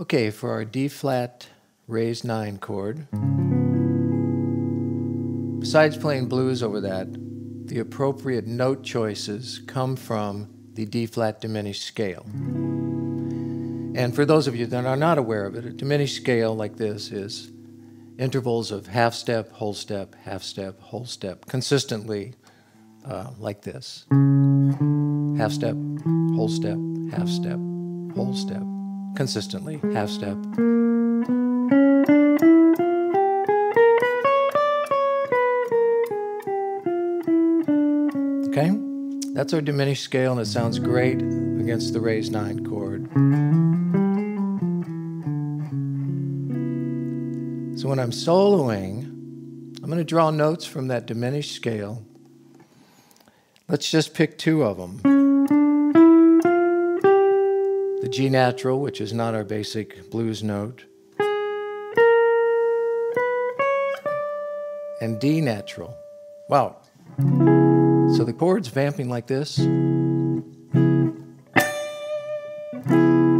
Okay, for our D-flat raised 9 chord, besides playing blues over that, the appropriate note choices come from the D-flat diminished scale. And for those of you that are not aware of it, a diminished scale like this is intervals of half step, whole step, half step, whole step, consistently like this. Half step, whole step, half step, whole step. Consistently, half step. Okay? That's our diminished scale, and it sounds great against the raised 9 chord. So when I'm soloing, I'm going to draw notes from that diminished scale. Let's just pick two of them. The G natural, which is not our basic blues note, and D natural. Wow. So the chord's vamping like this.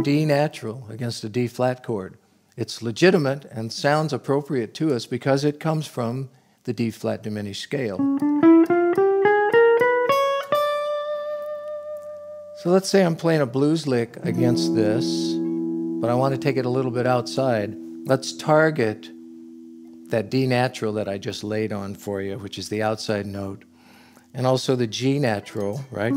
D natural against a D flat chord. It's legitimate and sounds appropriate to us because it comes from the D flat diminished scale. So let's say I'm playing a blues lick against this, but I want to take it a little bit outside. Let's target that D natural that I just laid on for you, which is the outside note, and also the G natural, right?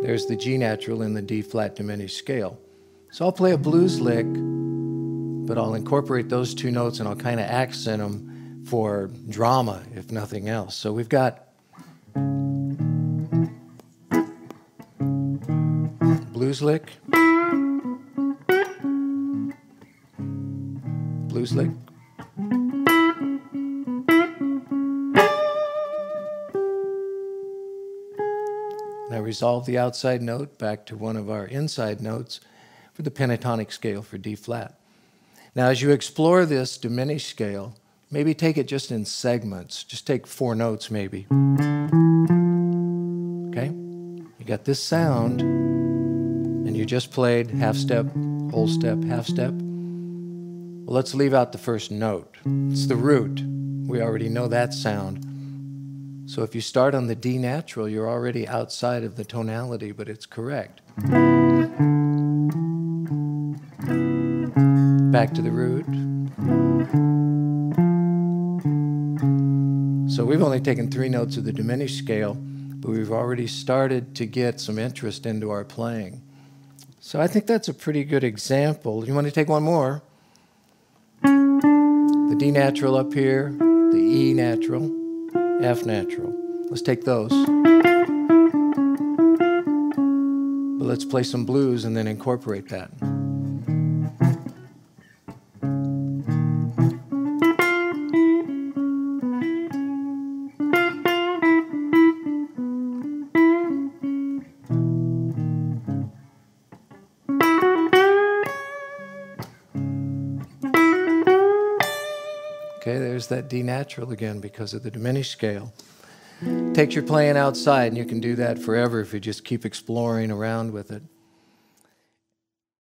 There's the G natural in the D flat diminished scale. So I'll play a blues lick, but I'll incorporate those two notes and I'll kind of accent them for drama, if nothing else. So we've got blues lick, blues lick, and I resolve the outside note back to one of our inside notes for the pentatonic scale for D flat. Now as you explore this diminished scale, maybe take it just in segments, just take 4 notes maybe. Okay, you got this sound. And you just played half step, whole step, half step. Well, let's leave out the first note. It's the root. We already know that sound. So if you start on the D natural, you're already outside of the tonality, but it's correct. Back to the root. So we've only taken 3 notes of the diminished scale, but we've already started to get some interest into our playing. So I think that's a pretty good example. You want to take one more? The D natural up here, the E natural, F natural. Let's take those. But let's play some blues and then incorporate that. Okay, there's that D natural again because of the diminished scale. Takes your playing outside, and you can do that forever if you just keep exploring around with it.